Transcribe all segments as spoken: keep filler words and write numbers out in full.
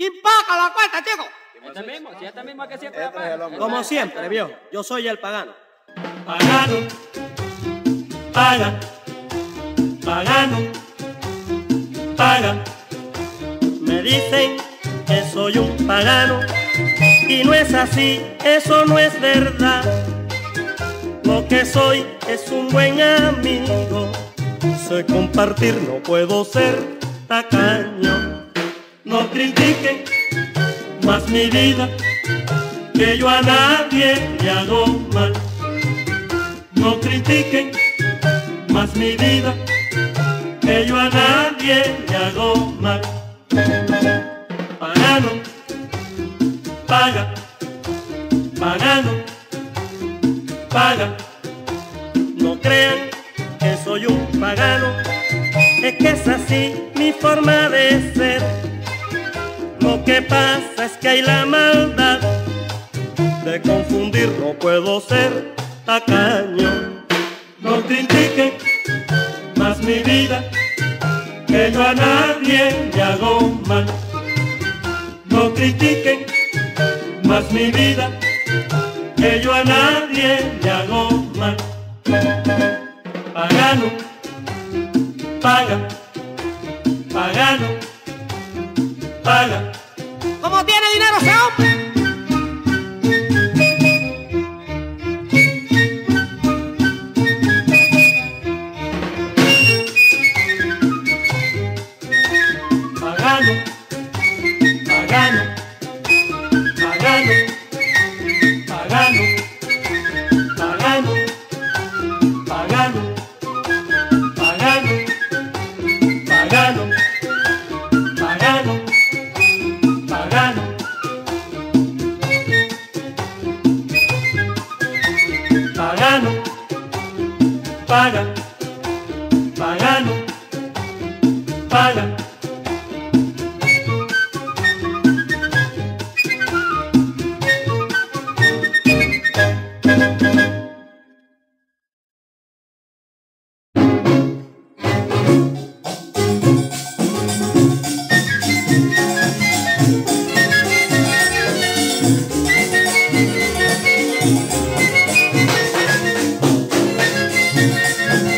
¿Quién paga la cuenta, chico? Este mismo, si este mismo que siempre este la paga. Como siempre, vio, yo soy el pagano. Pagano, paga, pagano, paga. Me dicen que soy un pagano y no es así, eso no es verdad. Lo que soy es un buen amigo, sé compartir, no puedo ser tacaño. No critiquen más mi vida, que yo a nadie le hago mal. No critiquen más mi vida, que yo a nadie le hago mal. Pagano, paga, pagano, paga. No crean que soy un pagano, es que es así mi forma de ser. Lo que pasa es que hay la maldad de confundir, no puedo ser tacaño. No critiquen más mi vida, que yo a nadie le hago mal. No critiquen más mi vida, que yo a nadie le hago mal. Pagano, paga, pagano, paga. ¿Cómo tiene dinero ese hombre? Paga, pagano, paga. We'll be right back.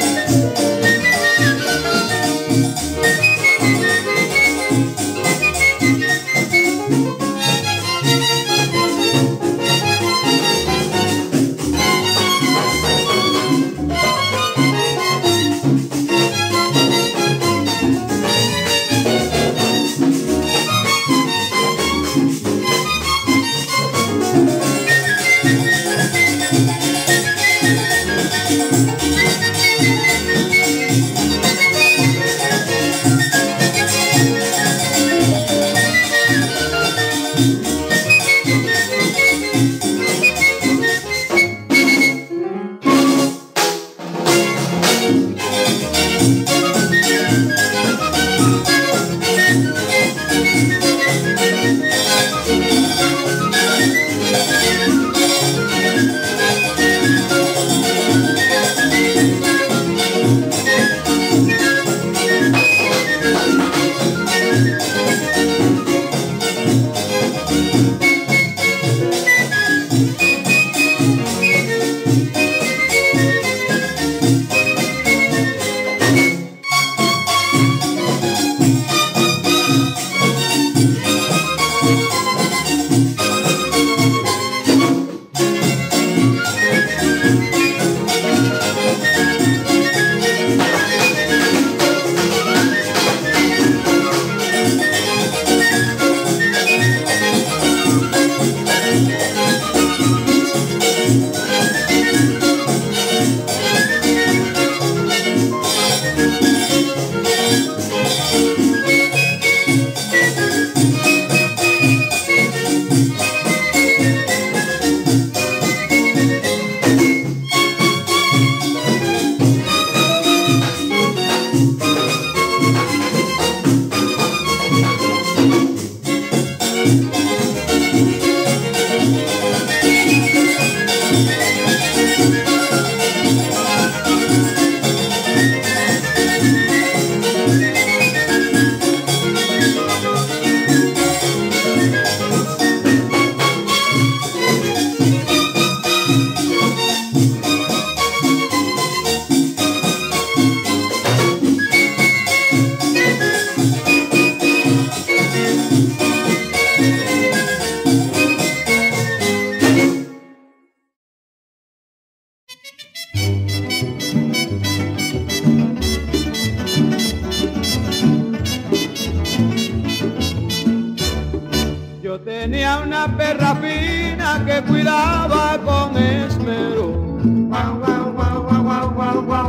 Yo tenía una perra fina que cuidaba con esmero.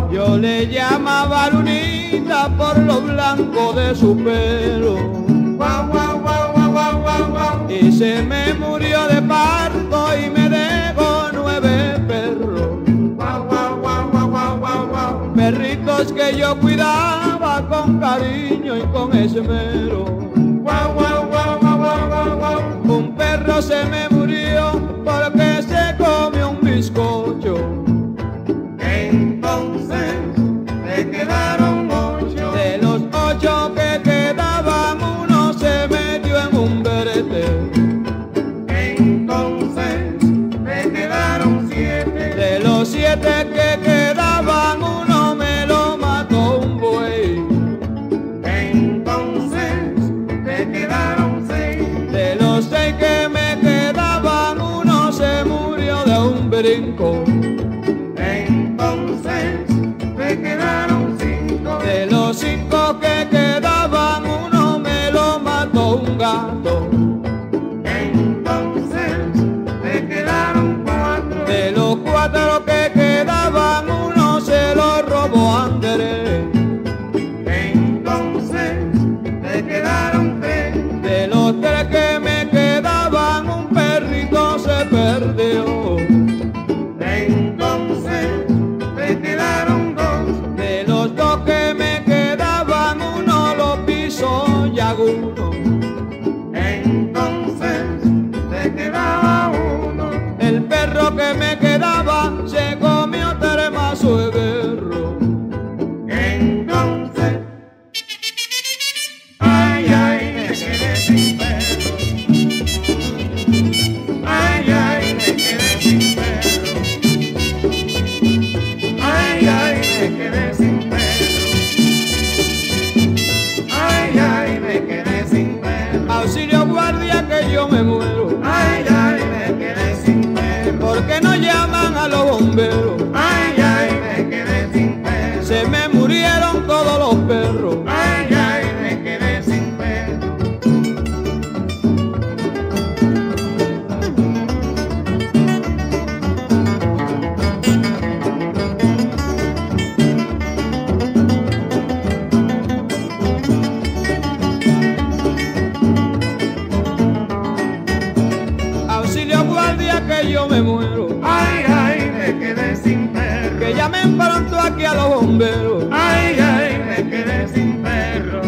Yo le llamaba Lunita por lo blanco de su pelo. Y se me murió de parto y me dejó nueve perros. Perritos que yo cuidaba con cariño y con esmero. Un perro se me murió porque se comió un bizcocho. Entonces le quedaron ocho. De los ocho que quedaban, uno se metió en un berete. Entonces le quedaron siete. De los siete que quedaban, uno me lo mató un buey. Entonces le quedaron seis que me quedaban, uno se murió de un brinco. Entonces me quedaron cinco. De los cinco que quedaban, uno me lo mató un gato. Entonces me quedaron cuatro. De los cuatro que quedaban, uno se lo robó a Andrés. Entonces me quedaron tres. De los tres que me perdió. Entonces me quedaron dos. De los dos que me quedaban, uno lo pisó Yaguno. Entonces me quedaba uno. El perro que me quedaba se comió tres mazos de berro. Entonces, ay, ay, me quedé sin perro. Yo me muero, ay, ay, me quedé sin pelo. ¿Por qué no llaman a los bomberos? Ay, ay, me quedé sin pelo. Se me murieron todos los perros. Ay, ay, me quedé sin yo me muero, ay, ay, me quedé sin perro. Que llamen pronto aquí a los bomberos, ay, ay, me quedé sin perro.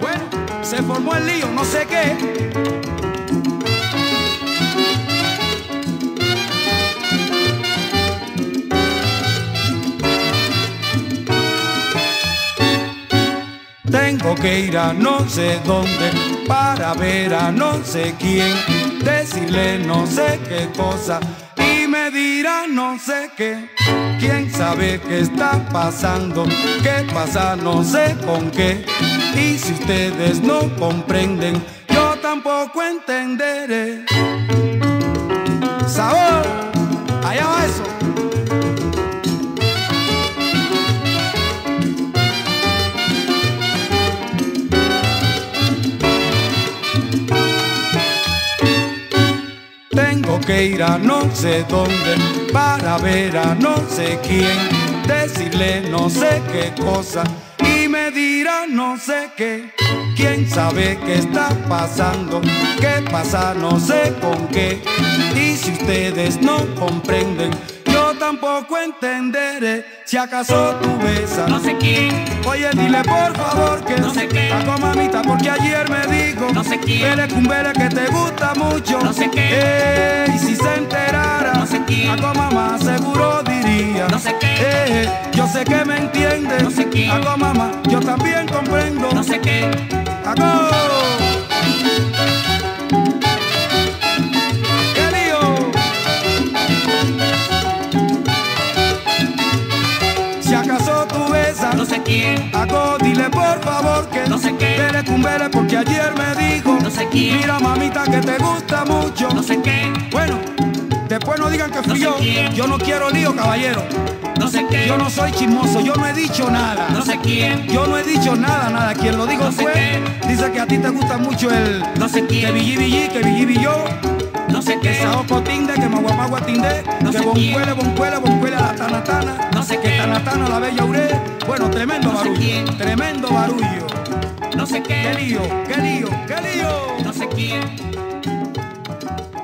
Bueno, se formó el lío, no sé qué. Tengo que ir a no sé dónde para ver a no sé quién, decirle no sé qué cosa y me dirá no sé qué. Quién sabe qué está pasando, qué pasa no sé con qué. Y si ustedes no comprenden, yo tampoco entenderé. ¡Sabor! ¡Allá va eso! Tengo que ir a no sé dónde para ver a no sé quién, decirle no sé qué cosa y me dirá no sé qué. Quién sabe qué está pasando, qué pasa no sé con qué. Y si ustedes no comprenden, yo tampoco entenderé. Si acaso tú besas no sé quién, oye dile por favor que no sé qué. A tu mamita porque ayer me dijo no sé quién, eres cumbera que te gusta mucho no sé qué. Y si se enterara no sé quién, a tu mamá seguro diría no sé qué. Eh, yo sé que me entiendes no sé quién, a tu mamá yo también comprendo no sé qué. ¡Ago! No sé quién, hago, dile por favor que no sé qué. Eres cumbere porque ayer me dijo no sé quién. Mira mamita que te gusta mucho no sé qué. Bueno, Después no digan que fui yo. Yo no quiero lío, caballero. No sé quién. Yo no soy chismoso, yo no he dicho nada. No sé quién. Yo no he dicho nada, nada. Quien lo dijo fue. Dice que a ti te gusta mucho el. No sé quién. Que Billy Billy, que Billy Billy yo. No sé qué. Que Saoco Tinde, que Maguamagua Tinde. Que Boncuele, Boncuele, Boncuele a la Tanatana. No sé qué. Que Tanatana la Bella Uré. Bueno, tremendo barullo. Tremendo barullo. No sé qué. Qué lío, qué lío, qué lío. No sé quién.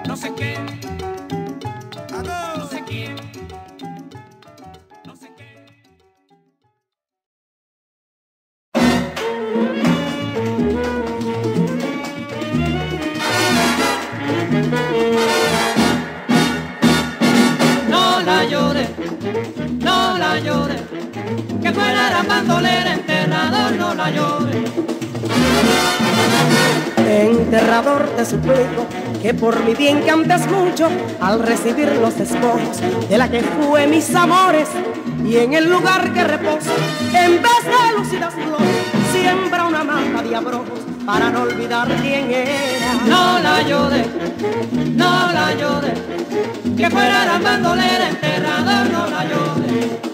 No sé qué. Que fuera la bandolera, enterrador, no la llore. Enterrador, te suplico que por mi bien cantes mucho al recibir los despojos de la que fue mis amores. Y en el lugar que reposo, en vez de lúcidas flores, siembra una mata de abrojos para no olvidar quién era. No la llore, no la llore. Que fuera la bandolera, enterrador, no la llore.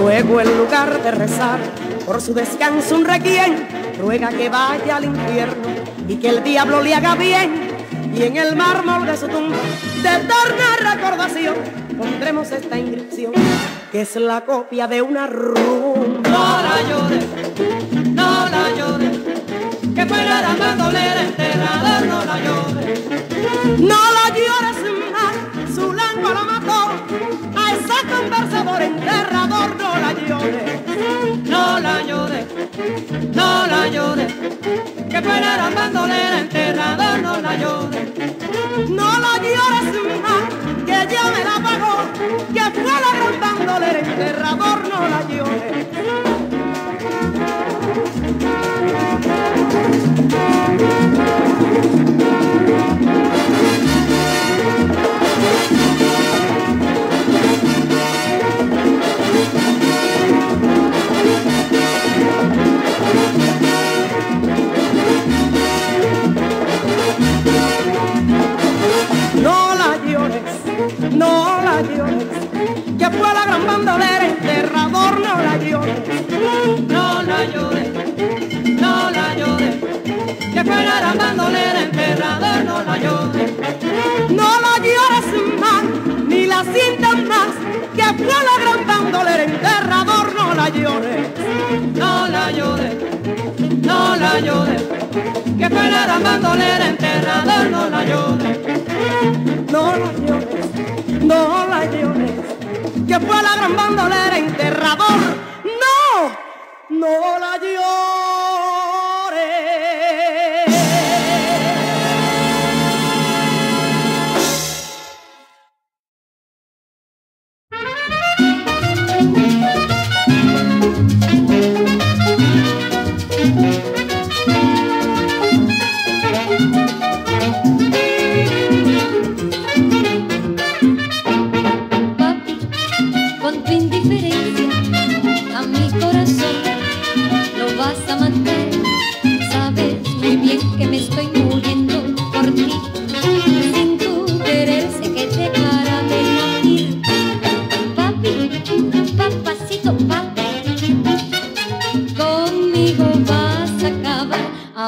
Luego en lugar de rezar por su descanso un requiem, ruega que vaya al infierno y que el diablo le haga bien. Y en el mármol de su tumba de eterna recordación pondremos esta inscripción, que es la copia de una rumba. No la llores, no la llores. Que fuera la bandolera, enterrador, no la llores. No la llores más, su lengua lo mató. Conversador, enterrador, no la llore, no la llore, no la llore. Que fuera la bandolera, enterrador, no la llore. No la llores más, que yo me la pago. Que fuera la bandolera, enterrador, no la llore. No la llores, que fue la gran bandolera, enterrador, no la llores. No la llores, no la llores. Que fue la gran bandolera, enterrador, no la llores. No la llores más, ni la sientas más. Que fue la gran bandolera, enterrador, no la llores. No la llores, no la llores. Que fue la gran bandolera, enterrador, no la llores. No la llores. No la llores, que fue la gran bandolera, enterrador, no, no la llores.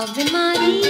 Ave María,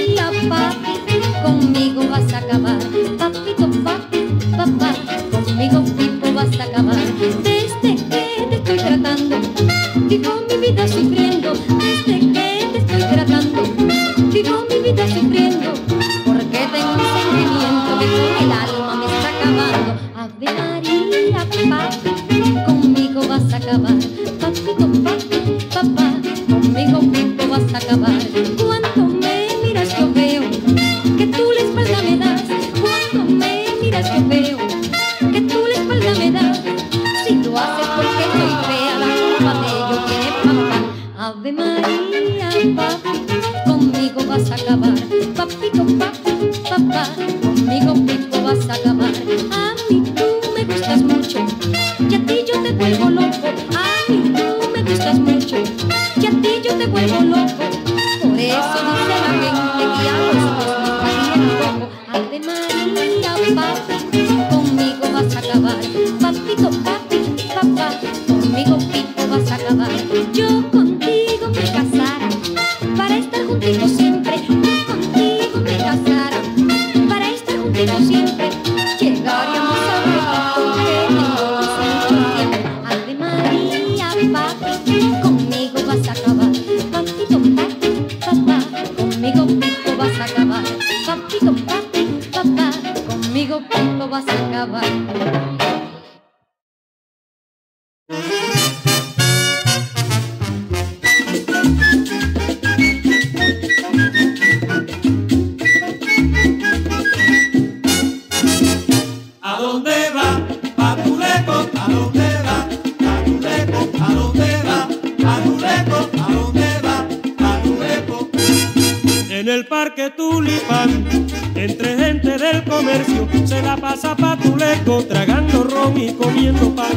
venga papi, conmigo vas a acabar. Papito, papi, papá, conmigo pito vas a acabar. Yo contigo me casara, para estar juntitos siempre. Yo contigo me casara, para estar juntitos siempre. Llegaríamos a ver con Ave María, papi, conmigo vas a acabar. Papito, papi, papá, conmigo pito vas a acabar. Papito, papi, papá, conmigo pronto vas a acabar. Se la pasa Patuleco tragando ron y comiendo pan.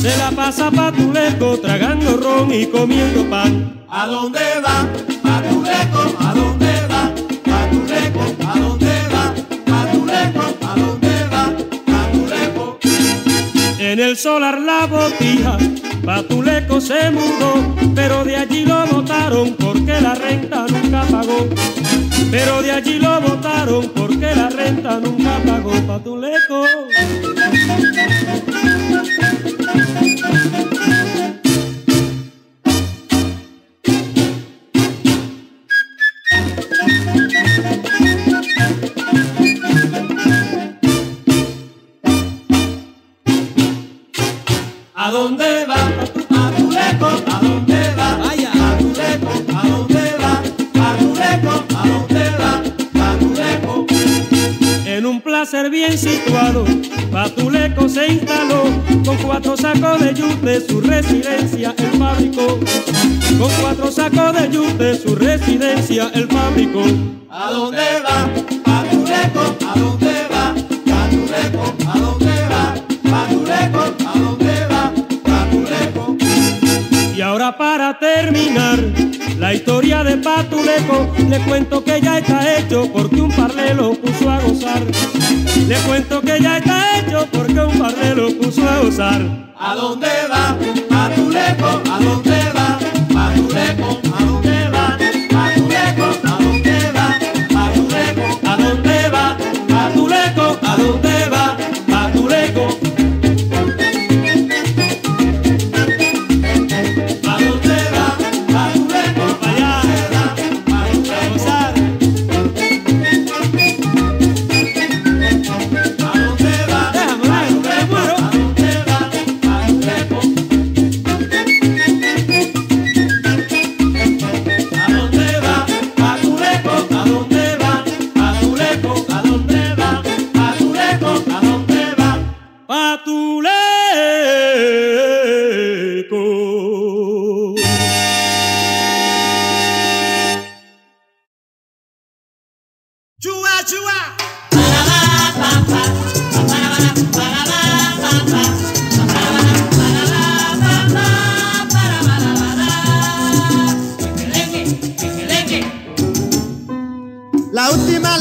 Se la pasa Patuleco tragando ron y comiendo pan. ¿A dónde va Patuleco? ¿A dónde va Patuleco? ¿A dónde va Patuleco? ¿A dónde va Patuleco? En el solar La Botija Patuleco se mudó, pero de allí lo botaron porque la renta nunca pagó. Pero de allí lo botaron porque la renta nunca pagó. Patuleco. ¿A dónde va Patuleco? ¿A dónde va Patuleco? ¿A dónde va Patuleco? ¿A dónde va Patuleco? En un placer bien situado Patuleco se instaló, con cuatro sacos de yute su residencia el fabricó. Con cuatro sacos de yute su residencia el fabricó. ¿A dónde va Patuleco? ¿A dónde va Patuleco? ¿A dónde va Patuleco? ¿A dónde va? Y ahora para terminar la historia de Patuleco, le cuento que ya está hecho porque un parlé lo puso a gozar. Le cuento que ya está hecho porque un parlé lo puso a gozar. ¿A dónde va Patuleco? ¿A dónde va Patuleco? ¿A dónde va Patuleco? ¿A dónde va Patuleco? ¿A dónde va Patuleco? ¿A dónde va Patuleco? Pero la última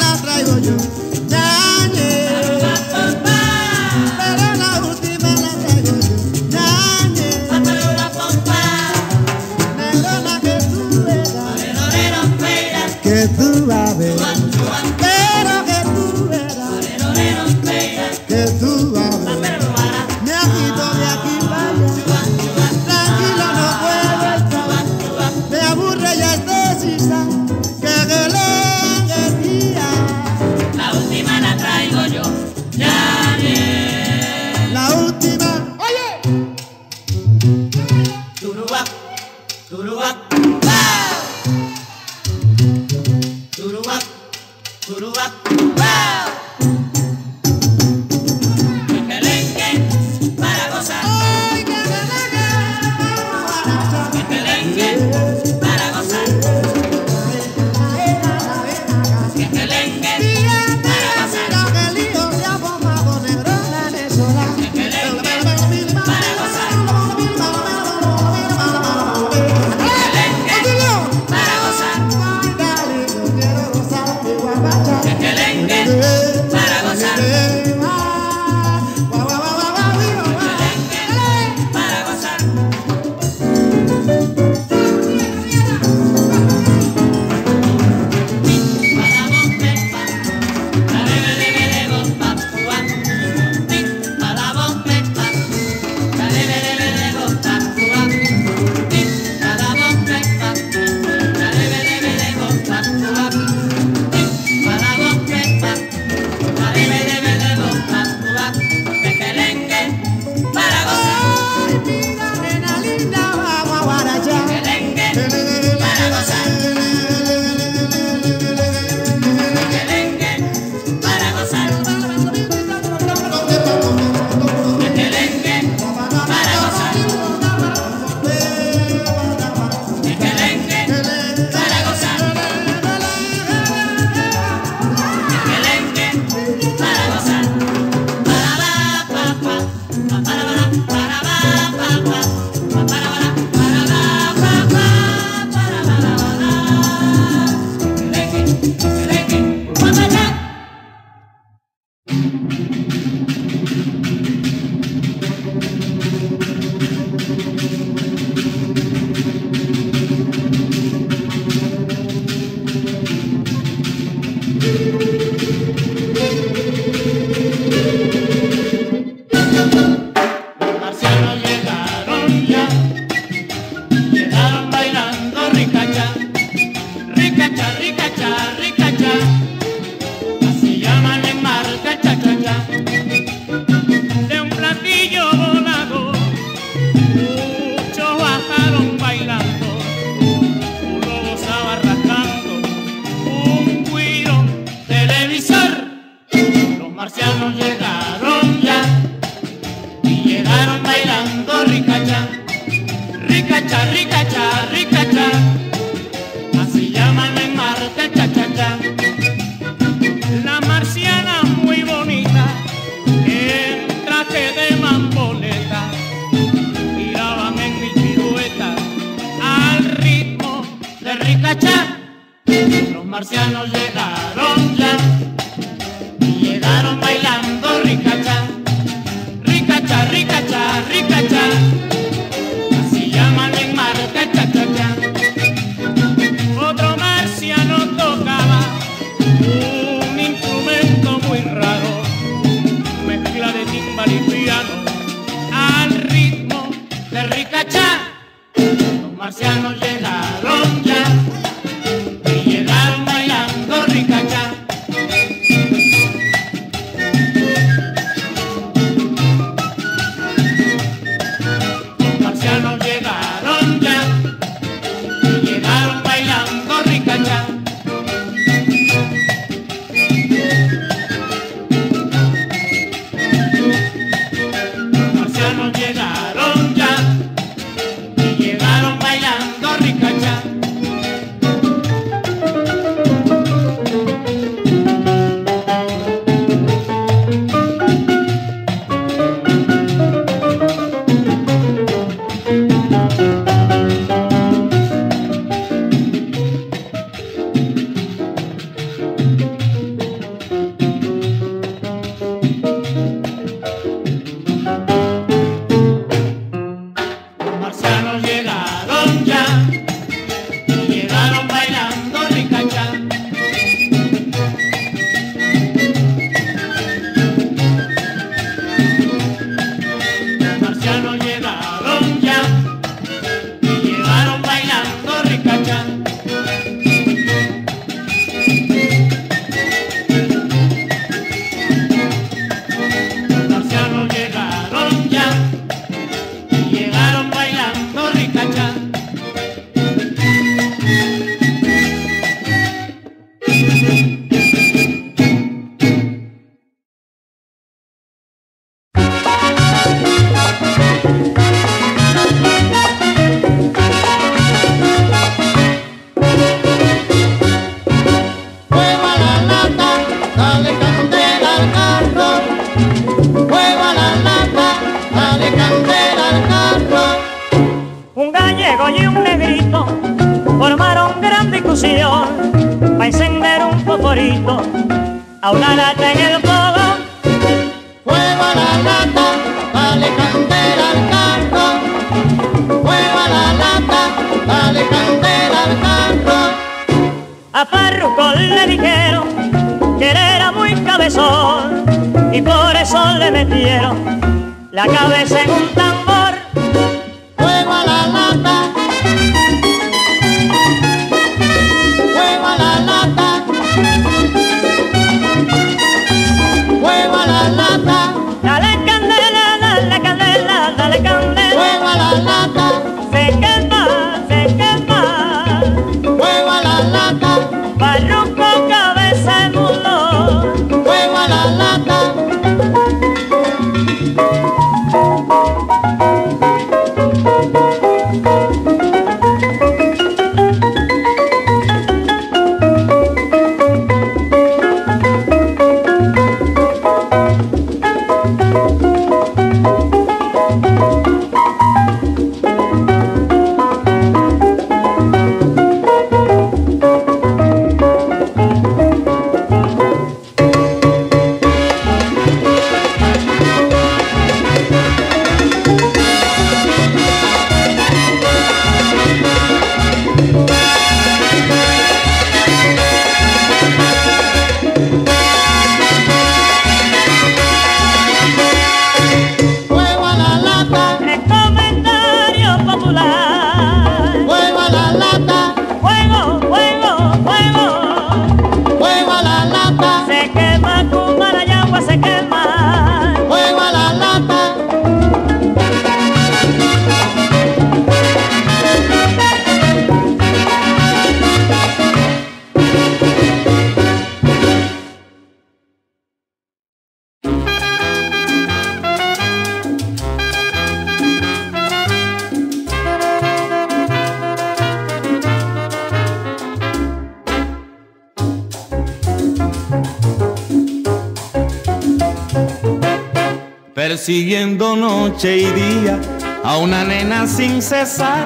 persiguiendo noche y día a una nena sin cesar.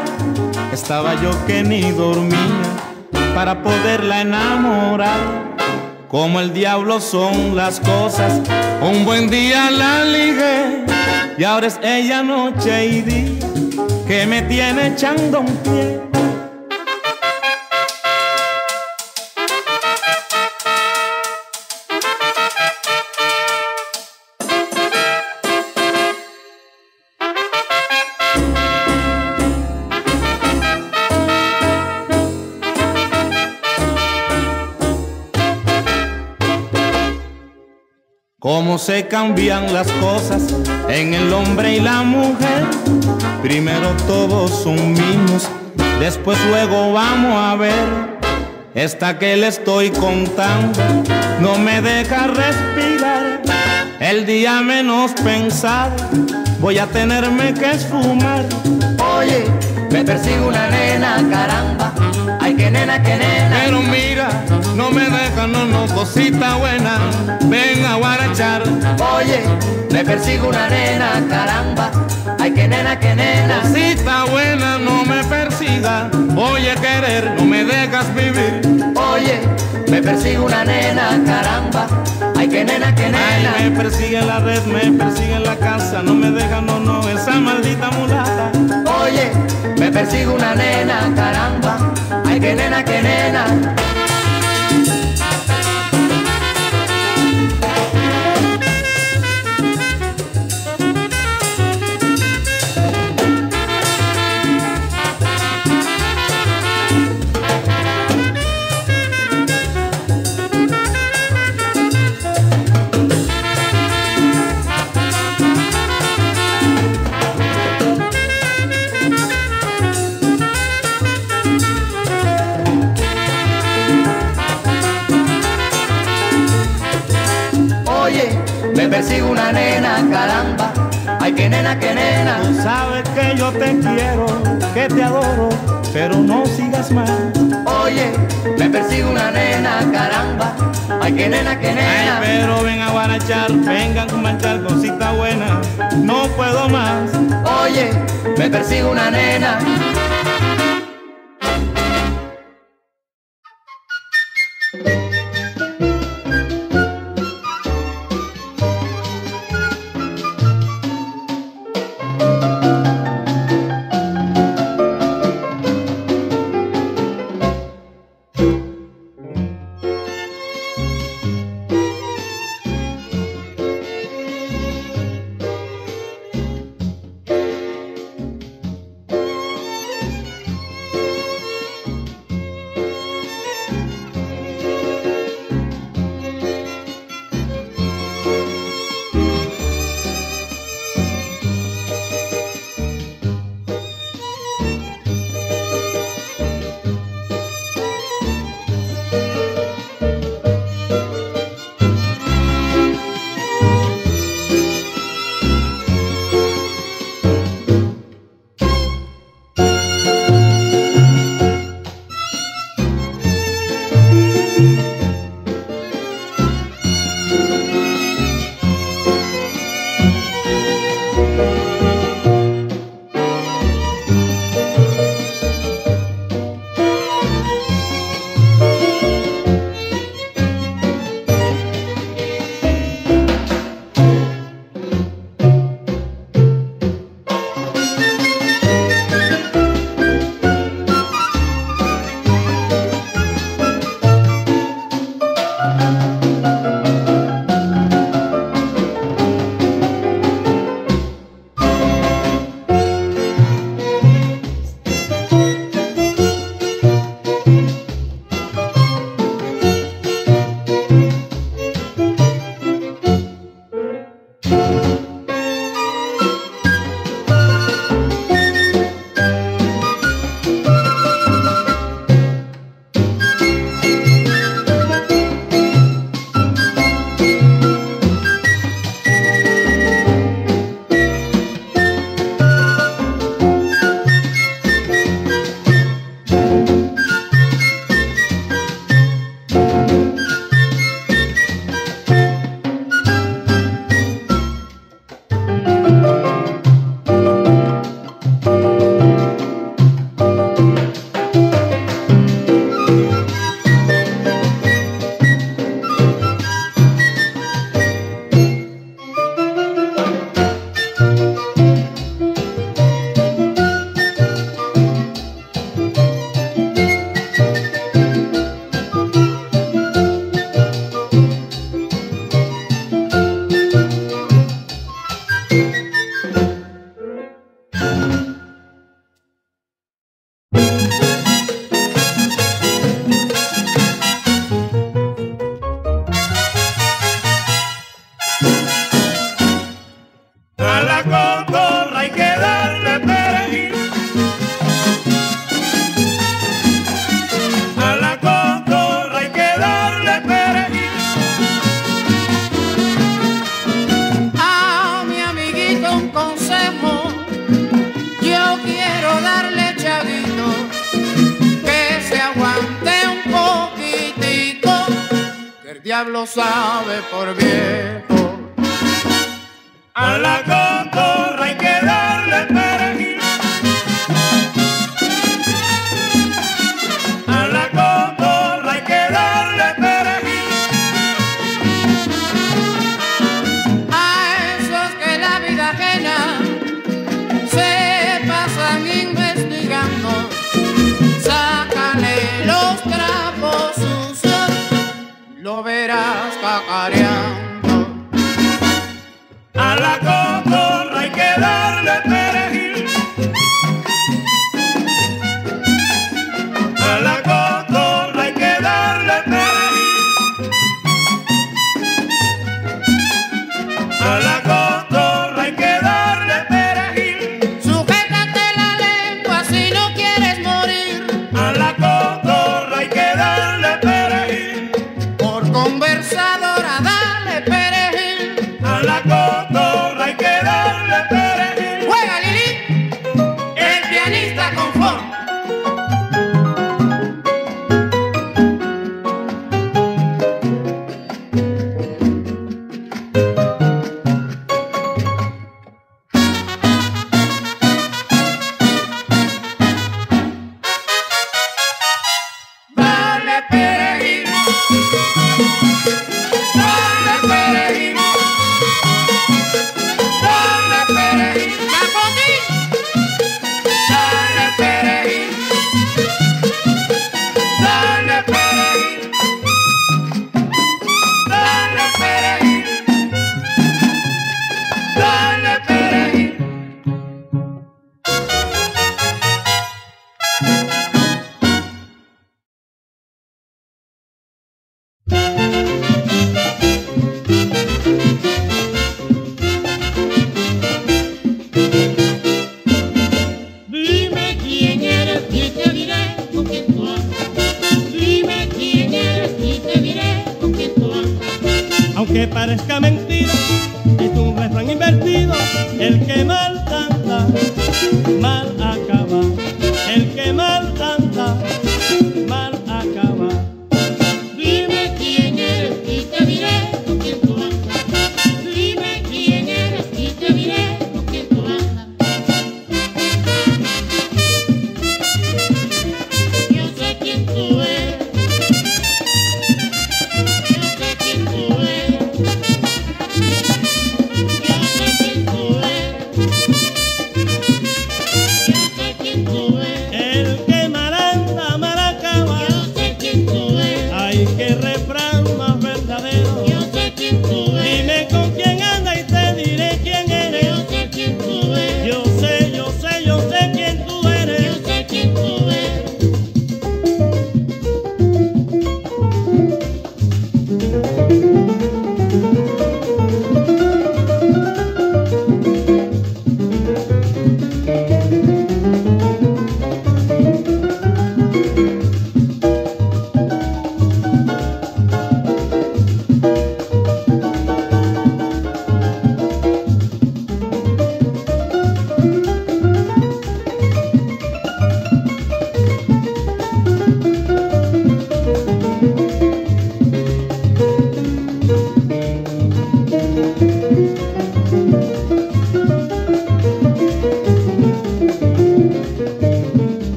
Estaba yo que ni dormía para poderla enamorar. Como el diablo son las cosas, un buen día la ligué, y ahora es ella noche y día que me tiene echando un pie. Cómo se cambian las cosas en el hombre y la mujer. Primero todos sumimos, después luego vamos a ver. Esta que le estoy contando no me deja respirar. El día menos pensado voy a tenerme que esfumar. Oye, me persigue una nena, caramba. Ay, qué nena, qué nena. Pero mira, no me deja, no, no, cosita buena. Ven a guarachar. Oye, me persigue una nena, caramba. Ay, qué nena, qué nena. Cosita buena, no me persiga. Oye, querer, no me dejas vivir. Oye, me persigue una nena, caramba. Ay, qué nena, qué nena. Ay, me persigue la red, me persigue en la casa. No me deja, no, no, esa maldita mulata. Oye, me persigue una nena, caramba. Ay, qué nena, qué nena. Me persigue una nena, caramba. Ay, qué nena, qué nena. Tú sabes que yo te quiero, que te adoro, pero no sigas más. Oye, me persigue una nena, caramba. Ay, qué nena, qué nena. Ay, pero ven a guarachar, vengan a manchar, cosita buena. No puedo más. Oye, me persigue una nena. la cotorra hay que darle perejil. A la cotorra hay que darle perejil. A mi amiguito un consejo yo quiero darle, chavito, que se aguante un poquitico, que el diablo sabe por viejo. A la cotorra hay que darle perejil. A la cotorra hay que darle perejil. A esos que la vida ajena se pasan investigando, sácale los trapos sucios, lo verás cacareando. A la cotorra hay que darle perejil. A la cotorra hay que darle perejil. A la cotorra hay que darle perejil. Sujétate la lengua si no quieres morir. A la cotorra hay que darle perejil. Por conversadora dale perejil. A la cotorra parezca mentira, es un refrán invertido, el que mal canta, mal acaba, el que mal canta, mal acaba. Dime quién eres y te diré con quién tú andas, dime quién eres y te diré con quién tú andas. Yo sé quién tú eres.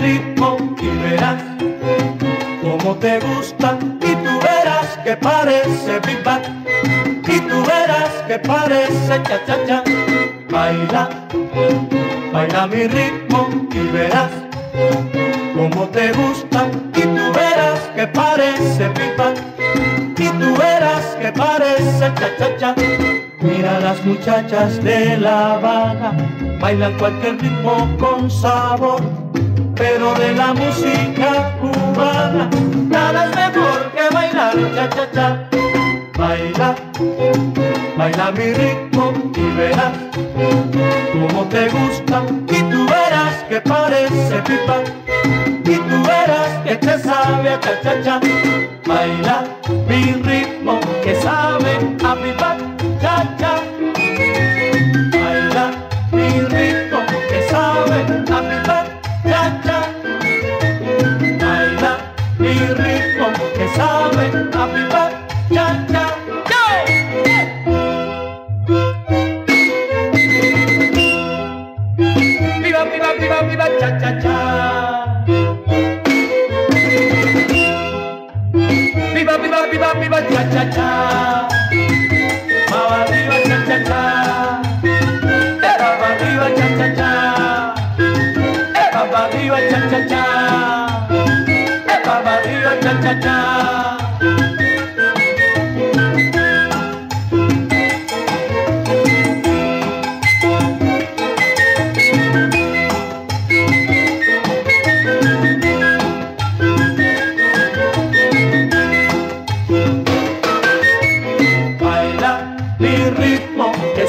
ritmo y verás cómo te gusta, y tú verás que parece big bang, y tú verás que parece cha cha cha. Baila, baila mi ritmo y verás cómo te gusta, y tú verás que parece big bang, y tú verás que parece cha cha cha. Mira las muchachas de La Habana, bailan cualquier ritmo con sabor, pero de la música cubana nada es mejor que bailar cha cha cha. Baila, baila mi ritmo y verás cómo te gusta, y tú verás que parece pipa, y tú verás que te sabe a cha cha cha. Baila mi ritmo que sabe a pipa, cha cha. Baila mi ritmo que sabe a pipa, cha cha. Baila mi ritmo que sabe a pipa, cha cha. Viva, viva, viva, viva, cha cha cha. Viva, viva, viva, viva, cha cha cha. Baila mi ritmo que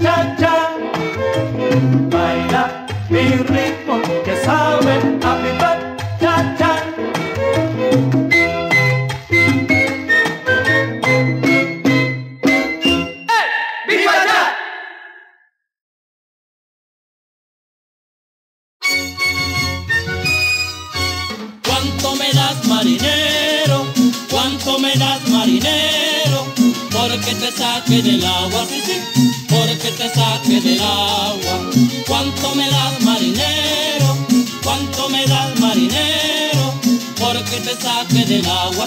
cha cha. Baila mi ritmo que sabe a bebop, cha cha. ¿Cuánto me das, marinero? ¿Cuánto me das, marinero? Porque te saque del agua, sí, sí, porque te saque del agua. ¿Cuánto me das, marinero? ¿Cuánto me das, marinero? Porque te saque del agua,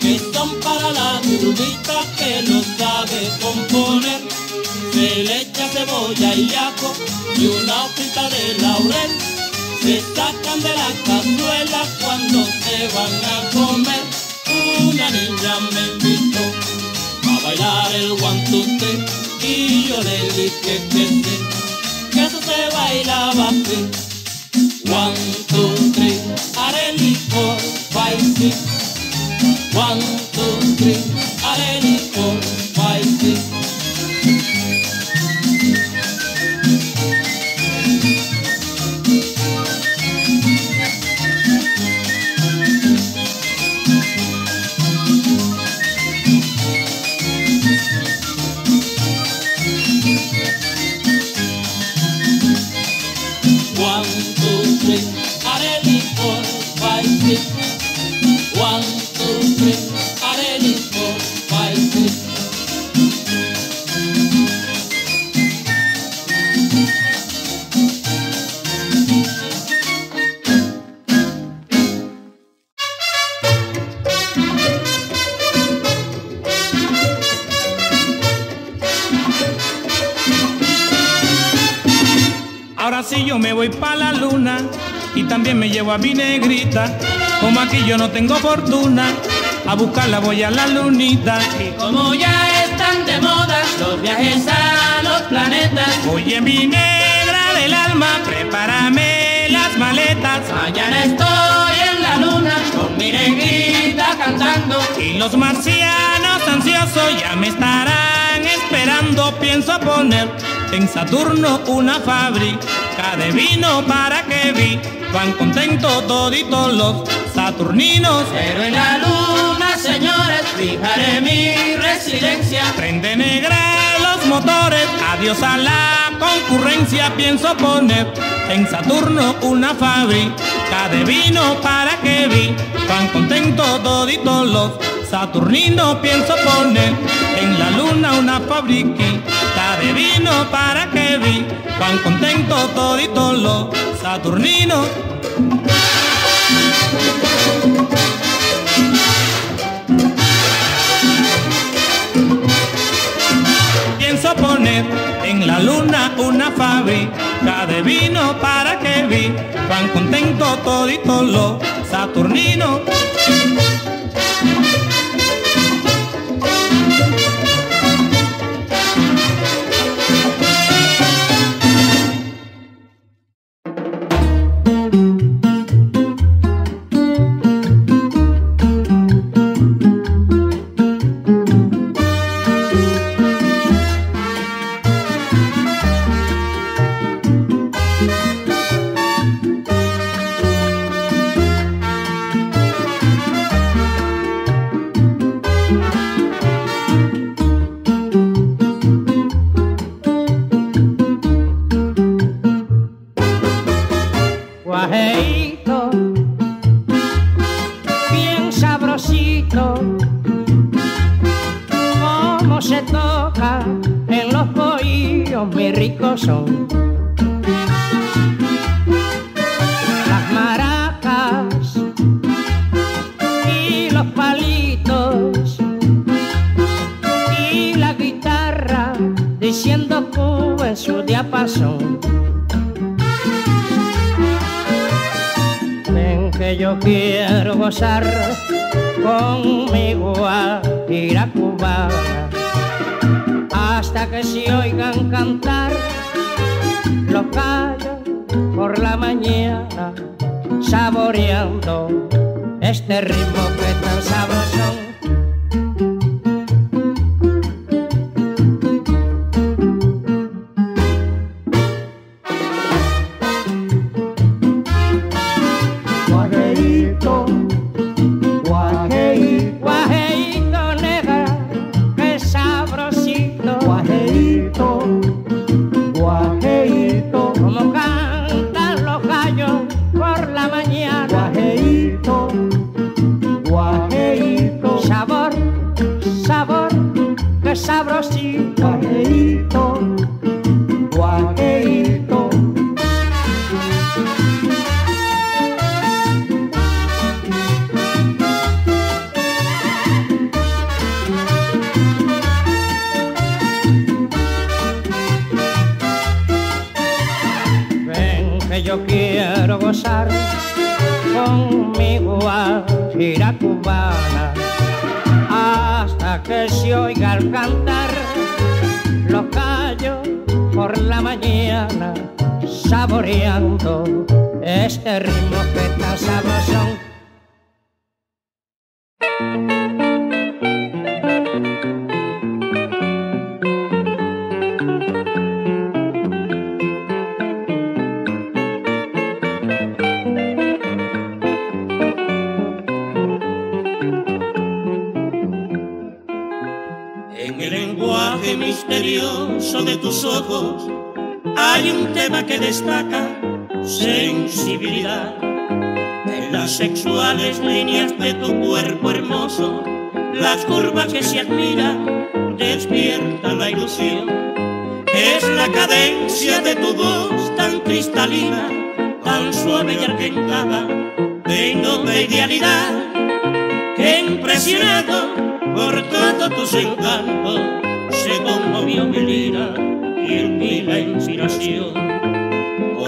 que son para la turista que no sabe componer. Se le echa cebolla y ajo y una hojita de laurel, se sacan de la cazuela cuando se van a comer. Una niña me invitó a bailar el guantute y yo le dije que sí, que eso se bailaba así. One, two, three, areli, four, five, six. One, two, three, areli, four, five, six. One, two, three, areli, four, five, six. así yo me voy pa' la luna, y también me llevo a mi negrita. Como aquí yo no tengo fortuna, a buscarla voy a la lunita. Y como ya están de moda los viajes a los planetas, oye mi negra del alma, prepárame las maletas. Mañana estoy en la luna con mi negrita cantando, y los marcianos ansiosos ya me estarán esperando. Pienso poner en Saturno una fábrica de vino para que vi, van contentos toditos los saturninos. Pero en la luna, señores, fijaré mi residencia. Prende negra los motores, adiós a la concurrencia. Pienso poner en Saturno una fábrica de vino para que vi, van contentos toditos los saturninos. Pienso poner en la luna una fabriquita de vino para que vi, van contentos toditos los saturninos. Pienso poner en la luna una fábrica de vino para que vi, van contentos toditos los saturninos.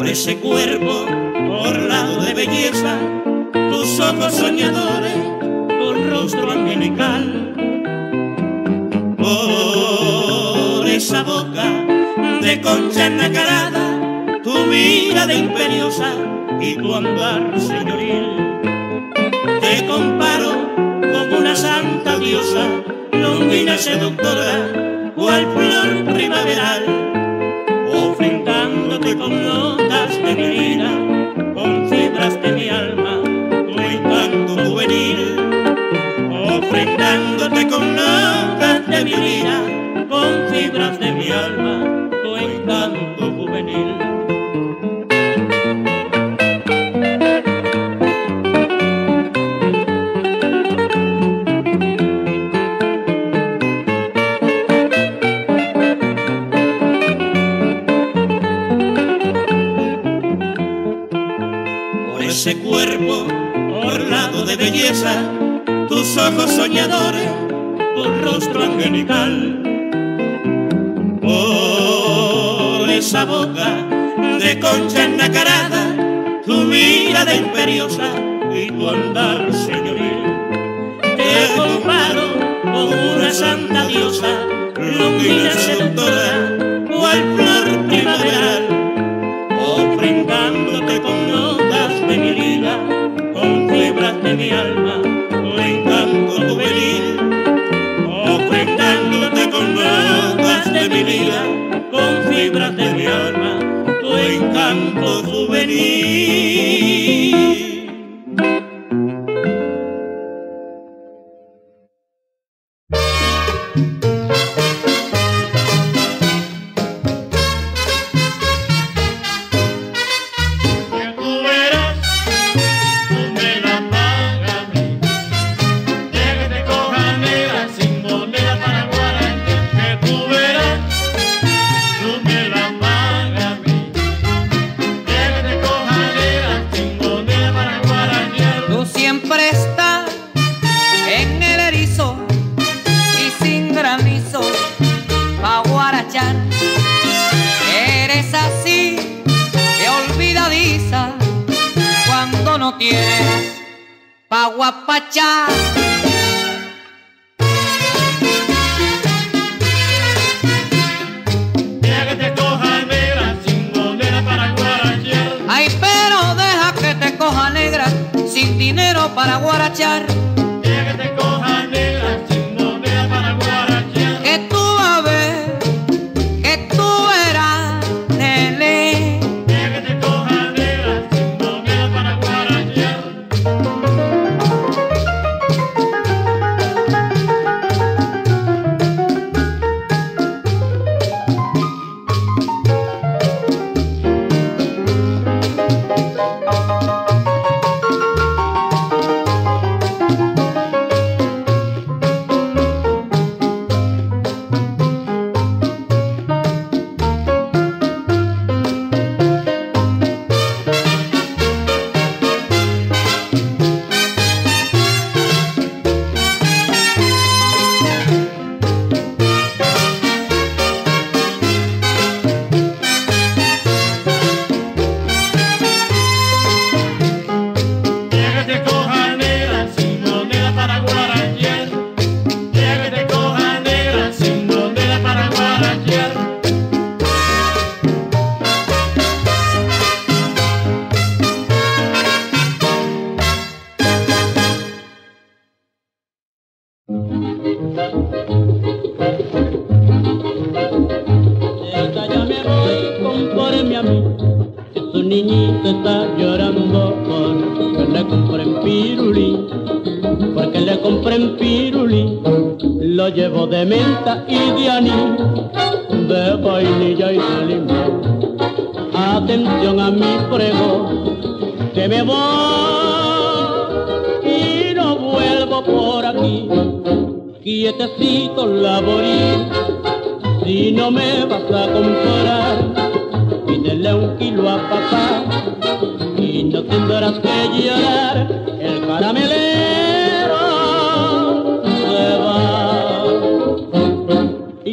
por ese cuerpo orlado de belleza, tus ojos soñadores, tu rostro angelical, por esa boca de concha ennacarada, tu mirada imperiosa y tu andar señoril. Te comparo como una santa diosa, longina seductora, cual flor primaveral, ofrendándote con notas de mi vida, con fibras de mi alma, gritando juvenil. Ofrendándote con notas de mi vida, con fibras de mi alma, gritando juvenil. Ese cuerpo orlado de belleza, tus ojos soñadores, tu rostro angelical, por esa boca de concha ennacarada, tu mirada imperiosa y tu andar señoril. Te comparo con una santa diosa, longina seductora, cual flor primaveral, ofrendándote con notas de mi lira, con fibras de mi alma, brincando tu venir. Ofrendándote con notas de mi lira, con fibras de mi alma, tu encanto juvenil. Para guarachar, deja que te coja negra sin moneda para guarachar. Que tú a ver, que tú verás, nene. Deja que te coja negra sin moneda para guarachar.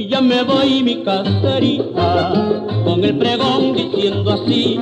Ya me voy mi caserita, con el pregón diciendo así.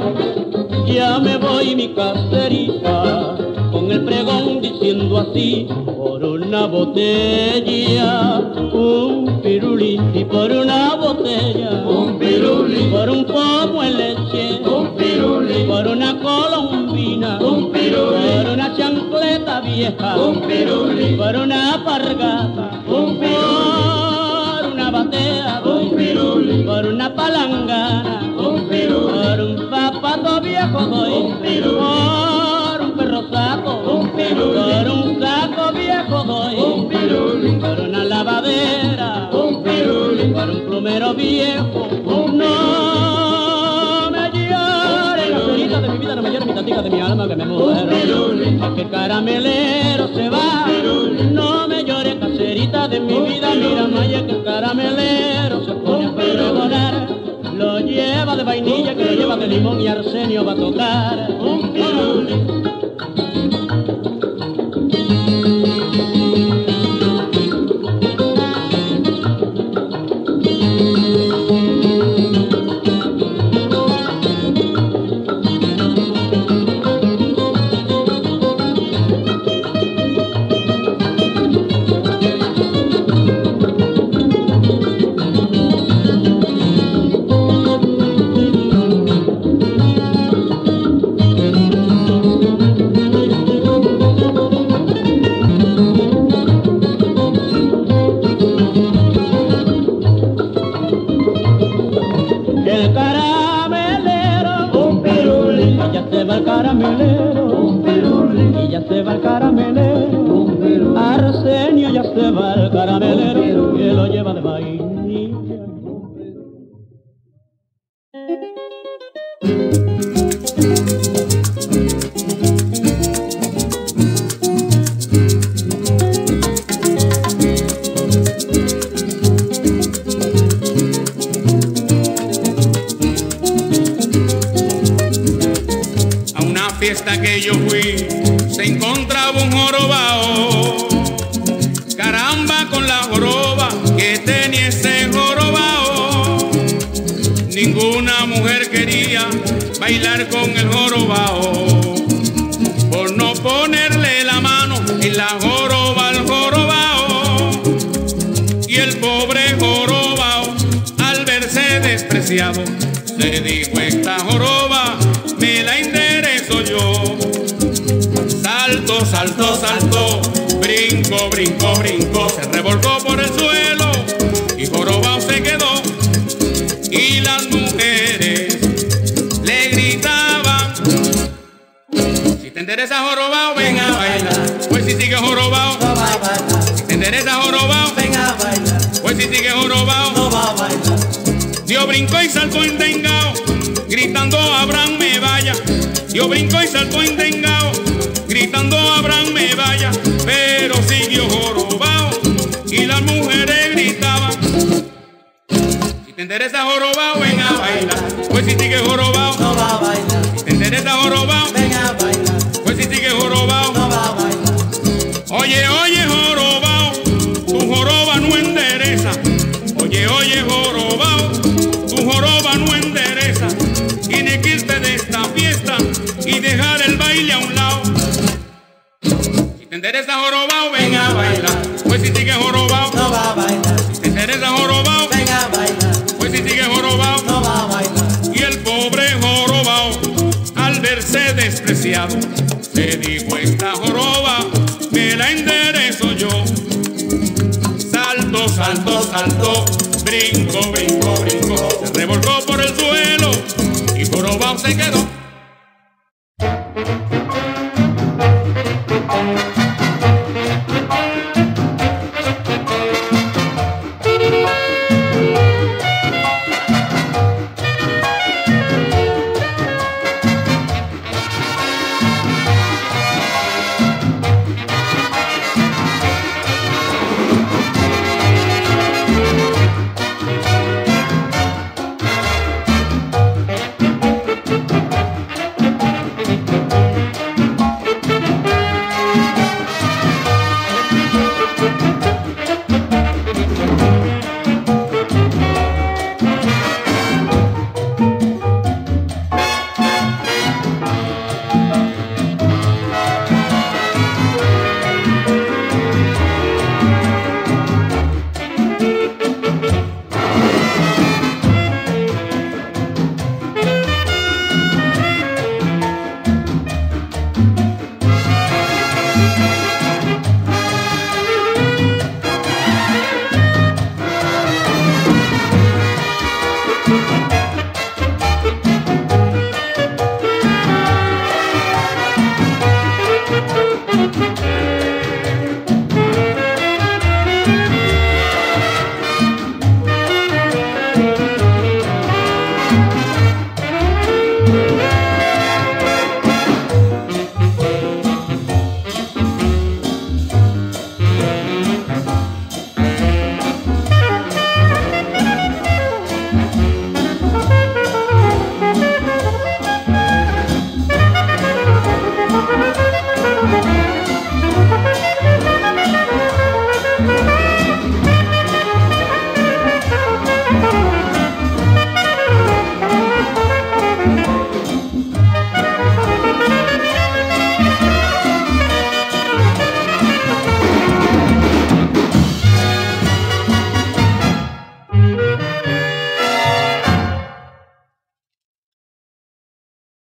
Ya me voy mi caserita, con el pregón diciendo así. Por una botella, un pirulí, y por una botella, un pirulí, por un pomo de leche, un pirulí, por una colombina, un pirulí, por una chancleta vieja, un pirulí, por una alpargata, un pirulí, batea, un pirul, por una palangana, un pirul, por un zapato viejo doy, un pirul, por un perro saco, un pirul, por un saco viejo doy, un pirul, por una lavadera, un pirul, por un plumero viejo, un no me llores, la señorita de mi vida, no me llores mi tatica de mi alma que me muero, porque el caramelero se va, no me llores caserita de mi vida, mira maya que el caramelero se pone a pregonar, lo lleva de vainilla que lo lleva de limón y Arsenio va a tocar. Un pirulí. Le digo esta joroba, me la enderezo yo. Salto, salto, salto, brinco, brinco, brinco. Se revolcó por el suelo y jorobao se quedó. Y las mujeres le gritaban: si te enderezas jorobao, ven a bailar. Pues si sigue jorobao, no va a bailar. Si te enderezas jorobao, ven a bailar. Pues si sigue jorobao, no va a bailar. Dios brincó y saltó entengao, gritando Abraham me vaya. Dios brincó y saltó entengao, gritando Abraham me vaya. Pero siguió jorobao y las mujeres gritaban: si te interesa jorobao, ven a bailar. Pues si sigue jorobao, no va a bailar. Si te interesa jorobao, ven a bailar. Pues si sigue jorobao, no va a bailar. Oye, oye jorobao, tu joroba no endereza. Oye, oye jorobao, joroba no endereza, tiene que irte de esta fiesta y dejar el baile a un lado. Si te endereza jorobao, ven a bailar. Pues si sigue jorobao, no va a bailar. Si te endereza jorobao, ven a bailar. Pues si sigue jorobao, no va a bailar. Y el pobre jorobao, al verse despreciado, se dijo esta joroba, me la enderezo yo. Salto, salto, salto, brinco, brinco, brinco, se revolcó por el suelo y jorobao se quedó.